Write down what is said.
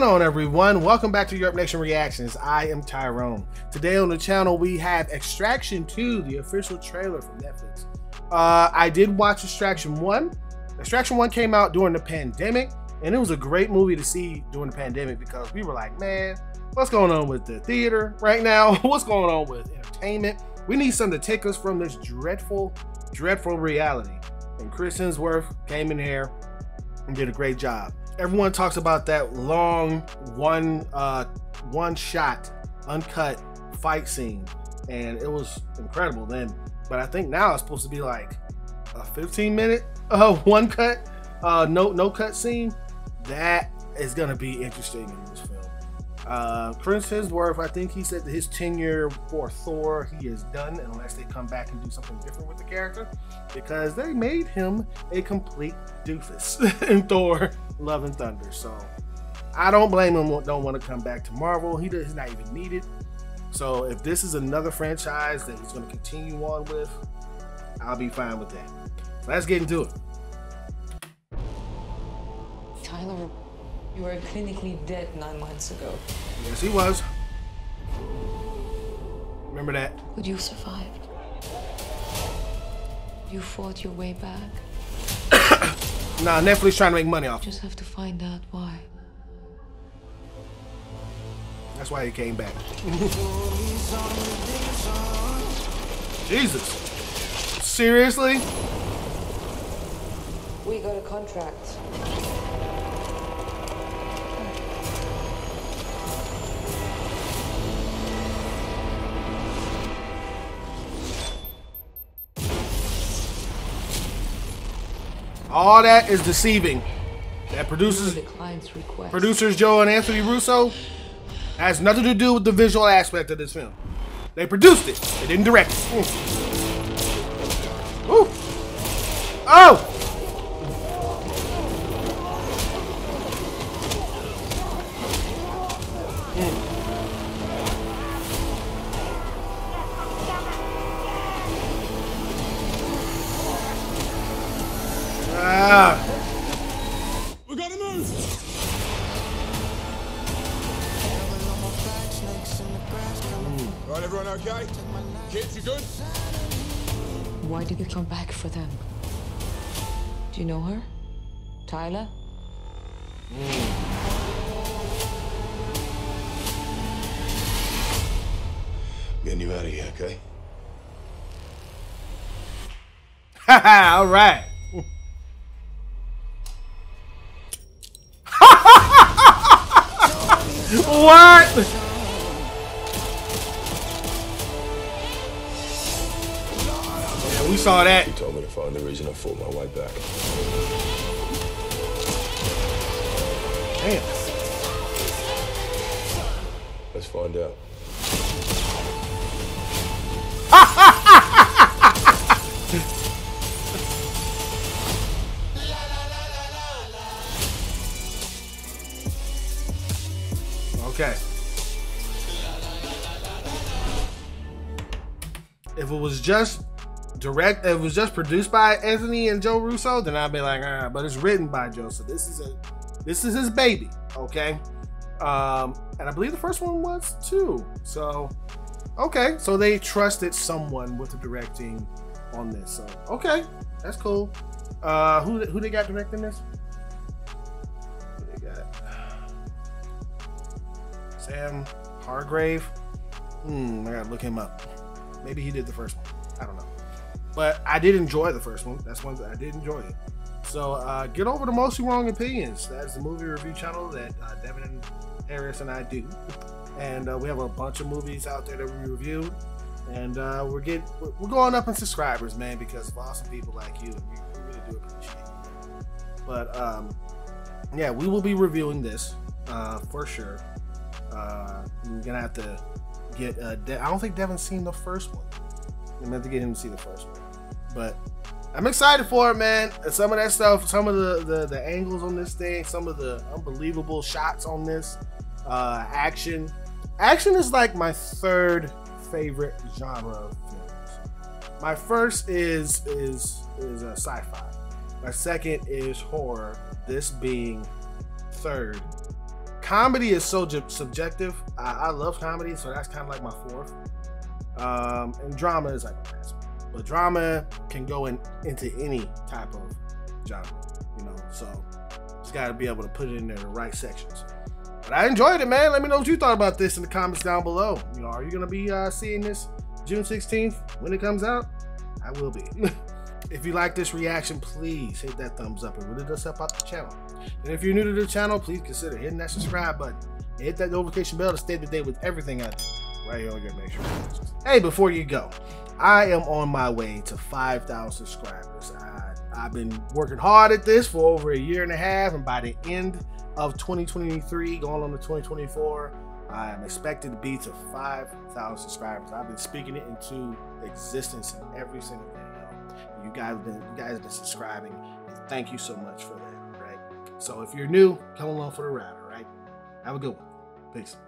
going on, everyone? Welcome back to YurpNation Reactions. I am Tyrone. Today on the channel, we have Extraction 2, the official trailer from Netflix. I did watch Extraction 1. Extraction 1 came out during the pandemic, and it was a great movie to see during the pandemic because we were like, man, what's going on with the theater right now? What's going on with entertainment? We need something to take us from this dreadful, dreadful reality. And Chris Hemsworth came in here and did a great job. Everyone talks about that long one shot uncut fight scene, and it was incredible then, but I think now it's supposed to be like a 15-minute one cut no cut scene. That is gonna be interesting in this film. Chris Hemsworth, I think he said that his tenure for Thor, he is done unless they come back and do something different with the character, because they made him a complete doofus in Thor: Love and Thunder. So I don't blame him. Don't want to come back to Marvel. He's not even needed. So if this is another franchise that he's going to continue on with, I'll be fine with that. So let's get into it. Tyler, you were clinically dead 9 months ago. Yes, he was. Remember that. But you survived. You fought your way back. Nah, Netflix trying to make money off. Just have to find out why. That's why he came back. Jesus. Seriously? We got a contract. All that is deceiving. That producers Joe and Anthony Russo has nothing to do with the visual aspect of this film. They produced it. They didn't direct it. Ooh. Ooh. Oh! We gotta move. All right, everyone, okay? Kids, you good? Why did you come back for them? Do you know her, Tyler? I'm getting you out of here, okay? Haha! All right. What? Yeah, we saw that. He told me to find the reason I fought my way back. Damn. Let's find out. Okay. If it was just direct, if it was just produced by Anthony and Joe Russo, then I'd be like, ah, but it's written by Joe, so this is his baby, okay? And I believe the first one was too. So, okay, so they trusted someone with the directing on this. So, okay, that's cool. Who they got directing this? Who they got? Hargrave. I gotta look him up. Maybe he did the first one. I don't know. But I did enjoy the first one. That's one that I did enjoy it. So get over to Mostly Wrong Opinions. That's the movie review channel that Devin and Arias and I do. And we have a bunch of movies out there that we reviewed. And we're going up in subscribers, man, because of awesome people like you. We really do appreciate you. But yeah, we will be reviewing this for sure. I'm gonna have to get I don't think Devin's seen the first one. I'm gonna have to get him to see the first one, but I'm excited for it, man. Some of that stuff, some of the angles on this thing, some of the unbelievable shots on this. Action is like my third favorite genre of films. My first is a sci-fi, my second is horror, this being third Comedy is so subjective. I love comedy, so that's kind of like my fourth. And drama is like my last one. But drama can go into any type of genre, you know, so just got to be able to put it in there in the right sections. But I enjoyed it, man. Let me know what you thought about this in the comments down below. You know, are you going to be seeing this June 16th when it comes out? I will be. If you like this reaction, please hit that thumbs up. It really does help out the channel. And if you're new to the channel, please consider hitting that subscribe button and hit that notification bell to stay up to date with everything I do right here on YurpNation Reactions. Hey, before you go, I am on my way to 5,000 subscribers. I've been working hard at this for over a year and a half, and by the end of 2023, going on to 2024, I am expected to be to 5,000 subscribers. I've been speaking it into existence in every single day. You guys have been subscribing, and thank you so much for that, right? So if you're new, come along for the ride, all right? Have a good one. Peace.